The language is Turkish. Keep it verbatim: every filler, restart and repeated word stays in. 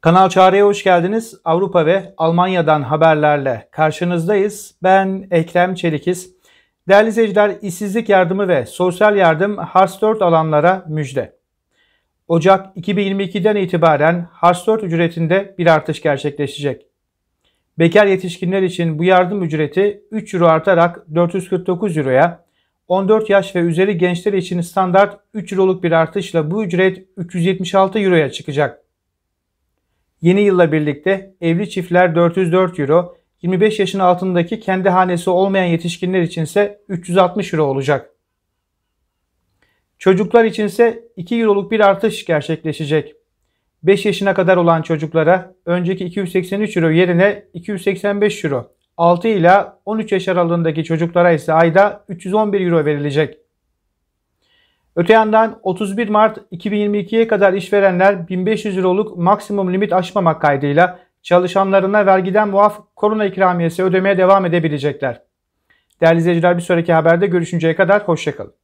Kanal Çare'ye hoş geldiniz. Avrupa ve Almanya'dan haberlerle karşınızdayız. Ben Ekrem Çelikiz. Değerli izleyiciler, işsizlik yardımı ve sosyal yardım Hartz dört alanlara müjde. Ocak iki bin yirmi iki'den itibaren Hartz dört ücretinde bir artış gerçekleşecek. Bekar yetişkinler için bu yardım ücreti üç euro artarak dört yüz kırk dokuz euroya, on dört yaş ve üzeri gençler için standart üç euroluk bir artışla bu ücret üç yüz yetmiş altı euroya çıkacak. Yeni yılla birlikte evli çiftler dört yüz dört euro, yirmi beş yaşın altındaki kendi hanesi olmayan yetişkinler içinse üç yüz altmış euro olacak. Çocuklar içinse iki euroluk bir artış gerçekleşecek. beş yaşına kadar olan çocuklara önceki iki yüz seksen üç euro yerine iki yüz seksen beş euro, altı ila on üç yaş aralığındaki çocuklara ise ayda üç yüz on bir euro verilecek. Öte yandan otuz bir Mart iki bin yirmi iki'ye kadar işverenler bin beş yüz euroluk maksimum limit aşmamak kaydıyla çalışanlarına vergiden muaf korona ikramiyesi ödemeye devam edebilecekler. Değerli izleyiciler, bir sonraki haberde görüşünceye kadar hoşça kalın.